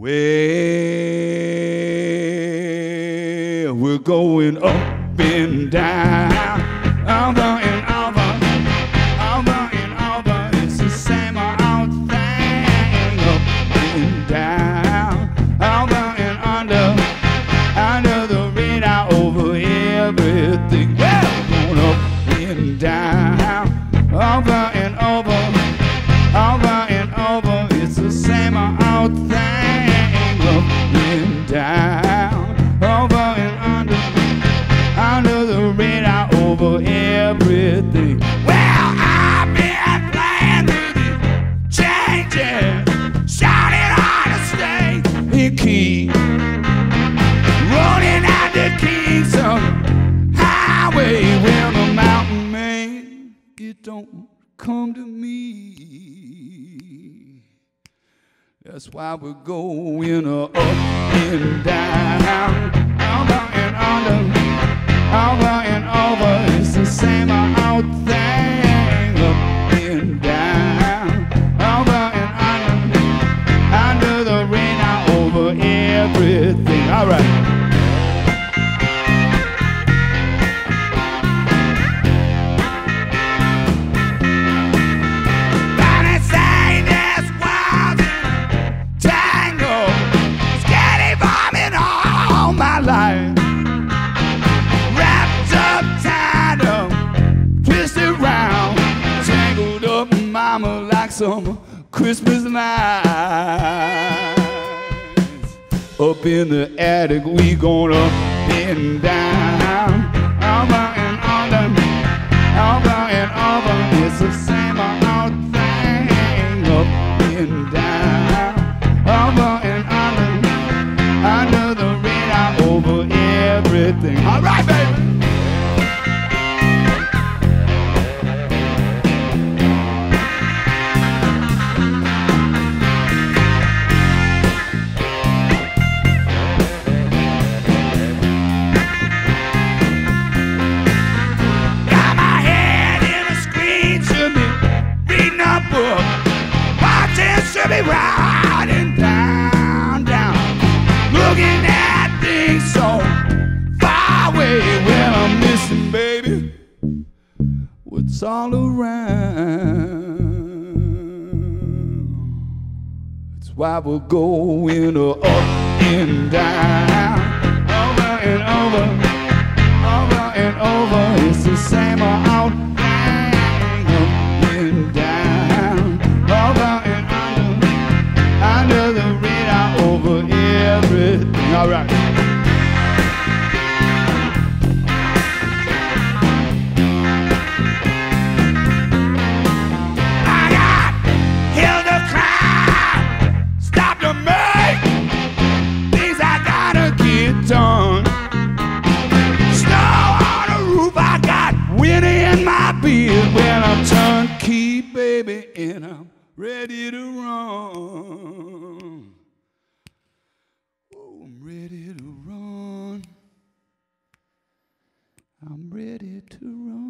Well, we're going up and down, over and over, over and over. It's the same old thing, up and down, over and under, under the radar, over everything. Well, going up and down, over and over, over and over. It's the same old thing. Down, over and under, under the radar, over everything. Well, I've been playing with it, changing, shouting out of state in key, rolling out the keys on highway. When the mountain man, it don't come to me. That's why we're going up and down, over and under, over and over. It's the same old thing, up and down, over and under, under the radar, over everything. All right. Wrapped up, tied up, twisted round, tangled up, mama, like some Christmas lights. Up in the attic, we gone up and down, over and under, over and over. It's the same old thing, up and down, over and under, under the over everything. All right, baby. Got my head in a screen, should be reading a book, watching, should be riding down, down, looking at so far away. Well, I'm missing, baby, what's all around. That's why we're going up and down, over and over, over and over. It's the same old thing, up and down, over and under, under the radar, over everything. All right. Done. Snow on the roof, I got wind in my beard. Well, I'm turnkey, baby, and I'm ready to run. Oh, I'm ready to run. I'm ready to run.